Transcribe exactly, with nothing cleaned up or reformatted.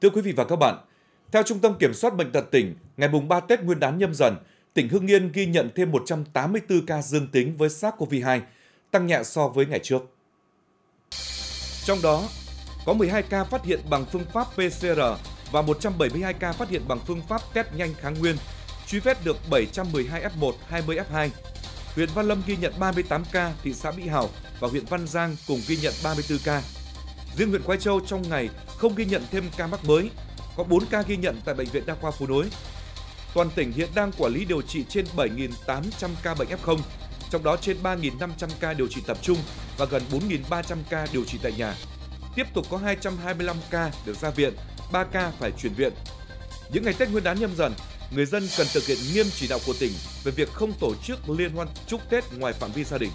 Thưa quý vị và các bạn, theo Trung tâm Kiểm soát Bệnh tật tỉnh, ngày ba Tết Nguyên đán Nhâm Dần, tỉnh Hưng Yên ghi nhận thêm một trăm tám mươi tư ca dương tính với SARS-xê o vê hai, tăng nhẹ so với ngày trước. Trong đó, có mười hai ca phát hiện bằng phương pháp pê xê rờ và một trăm bảy mươi hai ca phát hiện bằng phương pháp test nhanh kháng nguyên, truy vết được bảy trăm mười hai ép một, hai mươi ép hai. Huyện Văn Lâm ghi nhận ba mươi tám ca, thị xã Mỹ Hào và huyện Văn Giang cùng ghi nhận ba mươi tư ca. Riêng huyện Quái Châu trong ngày không ghi nhận thêm ca mắc mới, có bốn ca ghi nhận tại Bệnh viện Đa Khoa Phú Nối. Toàn tỉnh hiện đang quản lý điều trị trên bảy nghìn tám trăm ca bệnh ép không, trong đó trên ba nghìn năm trăm ca điều trị tập trung và gần bốn nghìn ba trăm ca điều trị tại nhà. Tiếp tục có hai trăm hai mươi lăm ca được ra viện, ba ca phải chuyển viện. Những ngày Tết Nguyên đán Nhâm Dần, người dân cần thực hiện nghiêm chỉ đạo của tỉnh về việc không tổ chức liên hoan chúc Tết ngoài phạm vi gia đình.